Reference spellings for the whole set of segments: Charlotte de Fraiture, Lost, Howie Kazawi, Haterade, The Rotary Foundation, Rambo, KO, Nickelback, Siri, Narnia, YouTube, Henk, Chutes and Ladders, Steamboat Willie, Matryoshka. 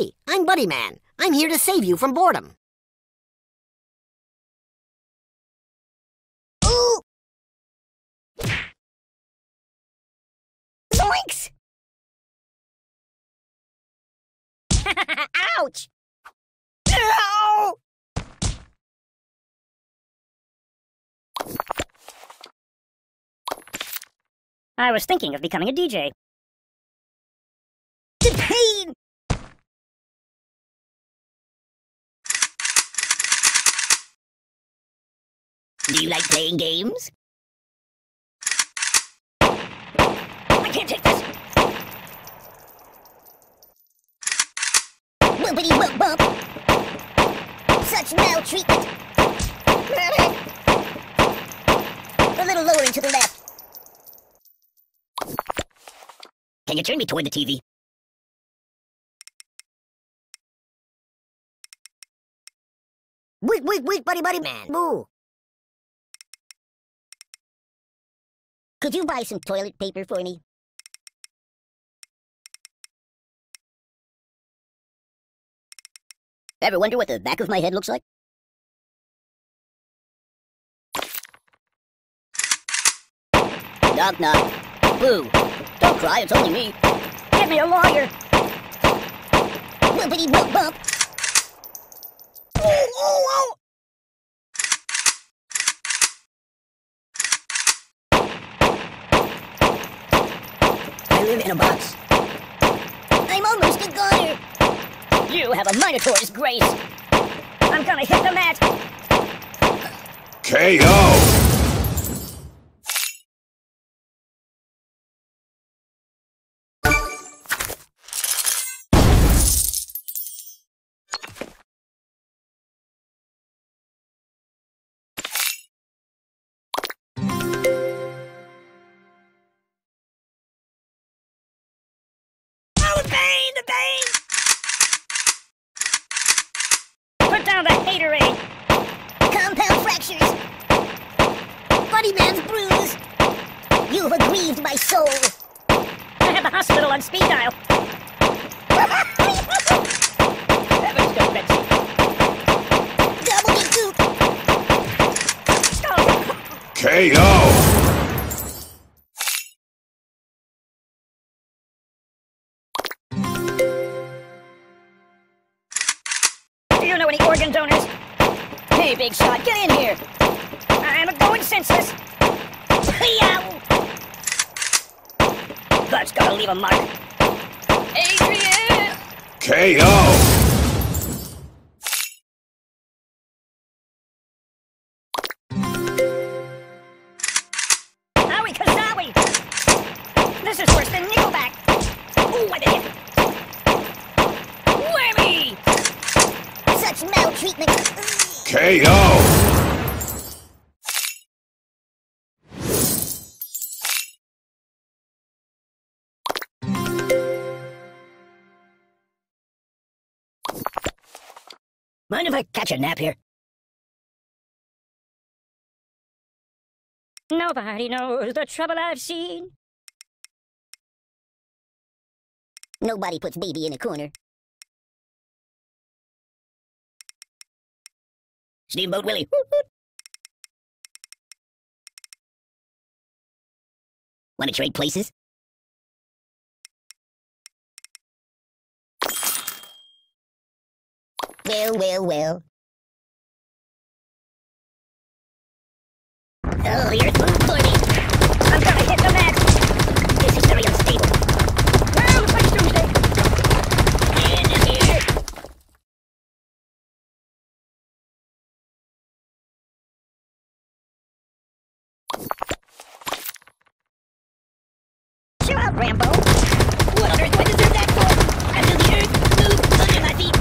Hey, I'm Buddy Man. I'm here to save you from boredom. Ooh! Zoinks! Ouch! Ow! I was thinking of becoming a DJ. The pain! Do you like playing games? I can't take this! Boopity boop bump! Such maltreatment! A little lower and to the left. Can you turn me toward the TV? Wait, buddy man. Boo! Could you buy some toilet paper for me? Ever wonder what the back of my head looks like? Knock knock. Boo. Don't cry, it's only me. Get me a lawyer. Boopity bump bump. Oh, oh, oh! I live in a box. I'm almost a goner. You have a Minotaur's grace. I'm gonna hit the mat. KO. Oh, the pain, the pain. Down the haterade! Compound fractures! Buddy Man's bruise! You've aggrieved my soul! I have the hospital on speed dial! Heavens to Betsy! Double-de-goop! Oh. KO! Do you know any organ donors? Hey, Big Shot, get in here! I'm going senseless! That's gotta leave a mark! Adrian! KO! Howie Kazawi! This is worse than Nickelback! Ooh, what a hit! Maltreatment. KO. Mind if I catch a nap here? Nobody knows the trouble I've seen. Nobody puts baby in a corner. Steamboat Willie. Want to trade places? Well. Oh, you're too funny. I'm gonna hit the mat. This is very unstable. Well, it's like Tuesday. And it's here. Rambo! What on earth do I deserve that for? Until the earth moves under my feet.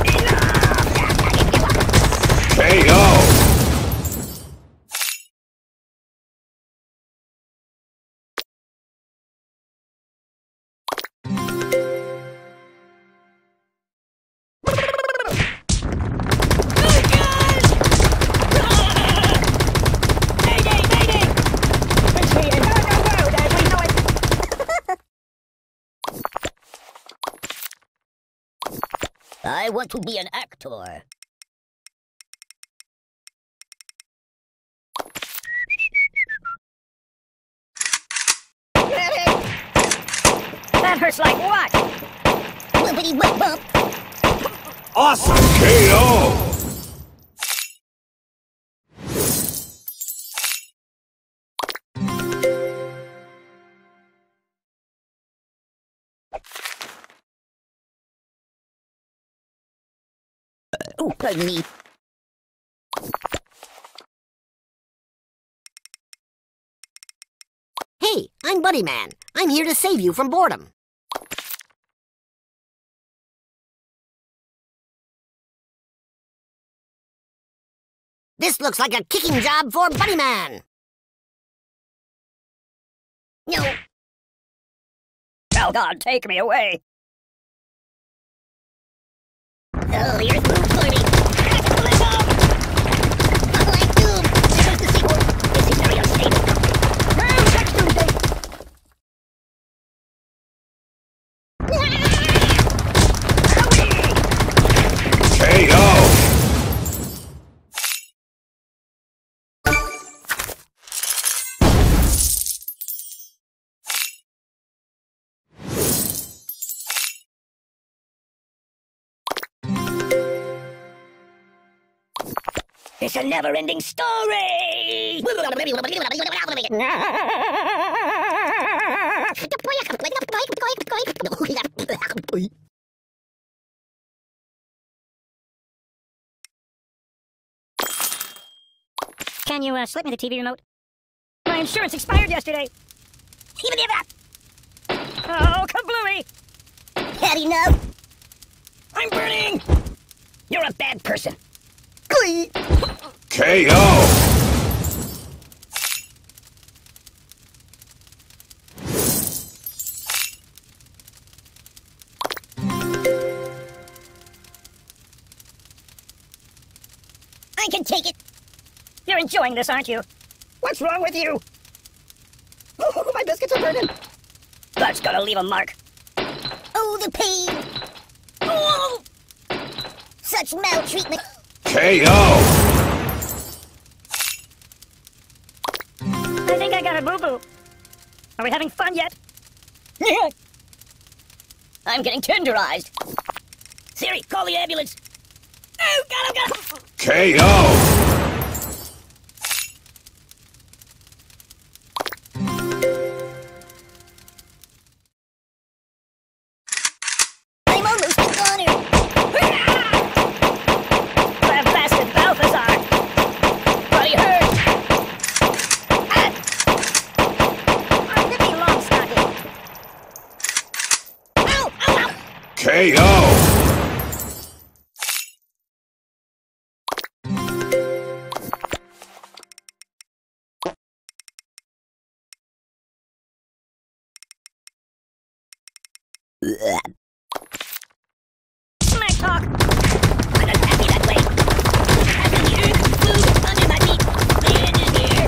I want to be an actor. That hurts like what? Bumpity bump bump. Awesome KO! Oh, pardon me. Hey, I'm Buddy Man. I'm here to save you from boredom. This looks like a kicking job for Buddy Man. No. Oh, God, take me away. Oh, you're through for me. Black Doom! There's the sequel. This is very unstable. Round next Tuesday. It's a never-ending story! Can you slip me the TV remote? My insurance expired yesterday! Even if that! Oh, kablooey! Had enough? I'm burning! You're a bad person! KO! I can take it. You're enjoying this, aren't you? What's wrong with you? Oh, my biscuits are burning. That's gonna leave a mark. Oh, the pain. Oh! Such maltreatment. KO! I think I got a boo-boo. Are we having fun yet? I'm getting tenderized. Siri, call the ambulance. Oh, God, I've got him. KO! Smack talk! I'm not happy that way. I've been here, food under my feet. The end is near.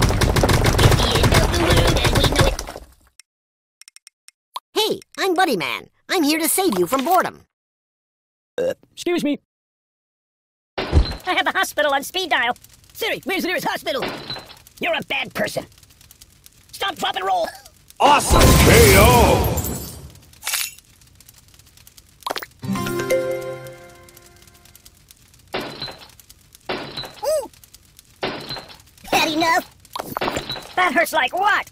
It's the end of the world as we know it. Hey, I'm Buddy Man. I'm here to save you from boredom. Excuse me. I have the hospital on speed dial. Siri, where's the nearest hospital? You're a bad person. Stop, drop, and roll. Awesome KO! Enough. That hurts like what?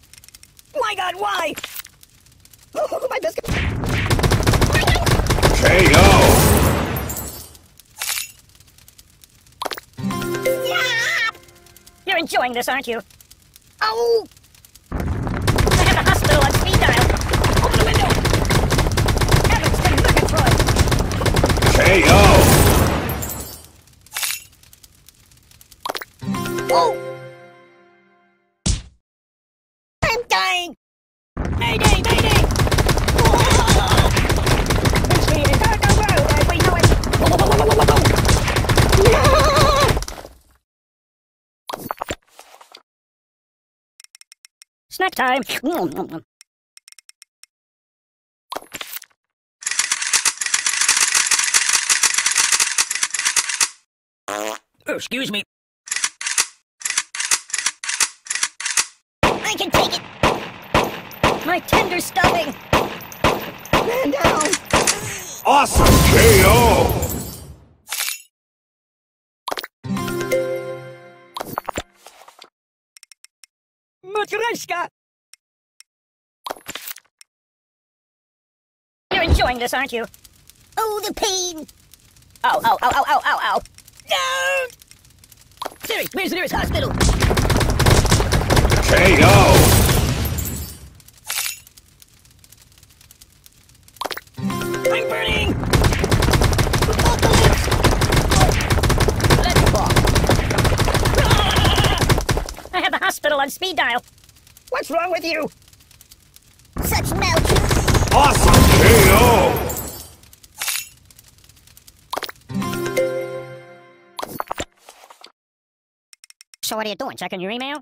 My God, why? Oh, my biscuit. KO! Yeah! You're enjoying this, aren't you? Oh! I have the hospital on speed dial. Open the window! Heaven's been looking for it. KO! Oh! Snack time. Oh, excuse me. I can take it. My tender's stuffing. Man down. Awesome KO. Matryoshka. You're enjoying this, aren't you? Oh, the pain. Ow, ow, ow, ow, ow, ow, ow. No! Siri, where's the nearest hospital? KO! I'm burning! Apocalypse! Let's walk. Ah! I have the hospital on speed dial. What's wrong with you? Such mouth. Awesome KO! So what are you doing? Checking your email?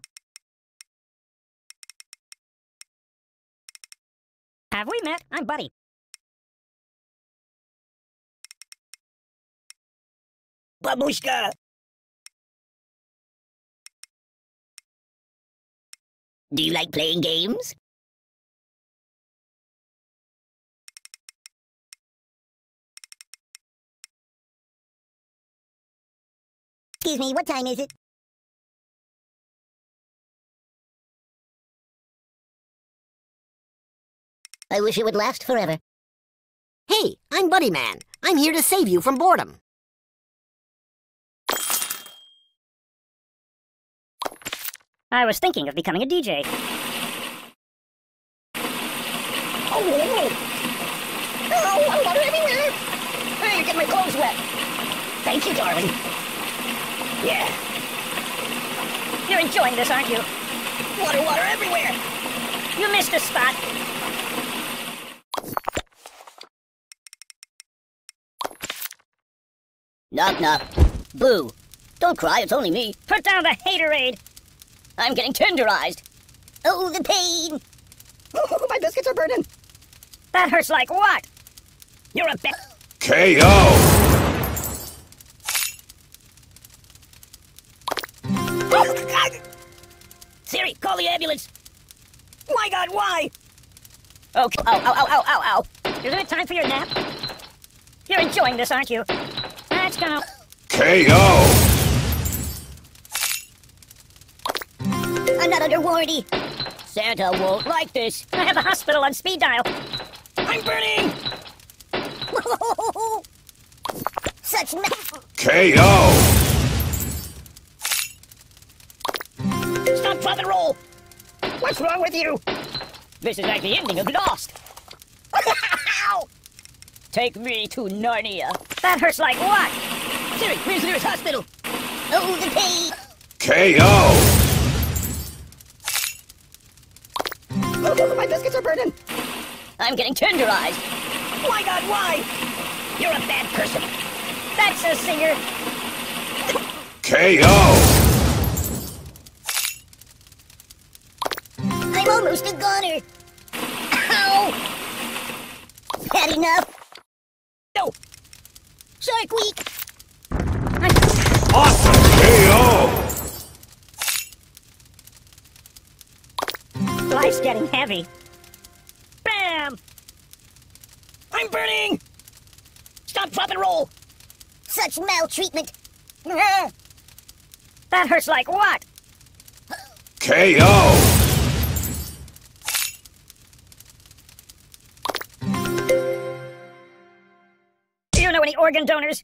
Have we met? I'm Buddy. Babushka! Do you like playing games? Excuse me, what time is it? I wish it would last forever. Hey, I'm Buddy Man. I'm here to save you from boredom. I was thinking of becoming a DJ. Oh, whoa. Oh, I'm water everywhere. Hey, you get my clothes wet. Thank you, darling. Yeah. You're enjoying this, aren't you? Water, water everywhere. You missed a spot. Knock, knock. Boo. Don't cry, it's only me. Put down the haterade. I'm getting tenderized. Oh, the pain. Oh, my biscuits are burning. That hurts like what? You're a KO! Oh, God. Siri, call the ambulance. My God, why? Oh, ow, ow, ow, ow, ow, ow. Isn't it time for your nap? You're enjoying this, aren't you? Let's go. KO! I'm not under warranty. Santa won't like this. I have a hospital on speed dial. I'm burning! Whoa. Such KO! Stop, drop, and roll! What's wrong with you? This is like the ending of Lost. Take me to Narnia. That hurts like what? Siri, where's the nearest hospital? Oh, the pain. KO! Oh, my biscuits are burning. I'm getting tenderized. My God, why? You're a bad person. That's a singer. KO! I'm almost a goner. Ow! Had enough. No! Shark Week! Awesome KO! Life's getting heavy. Bam! I'm burning! Stop, drop, and roll! Such maltreatment! That hurts like what? KO! Any organ donors?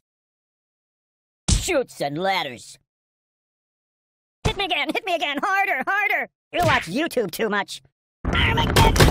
Chutes and Ladders. Hit me again, harder, harder. You watch YouTube too much. Armageddon!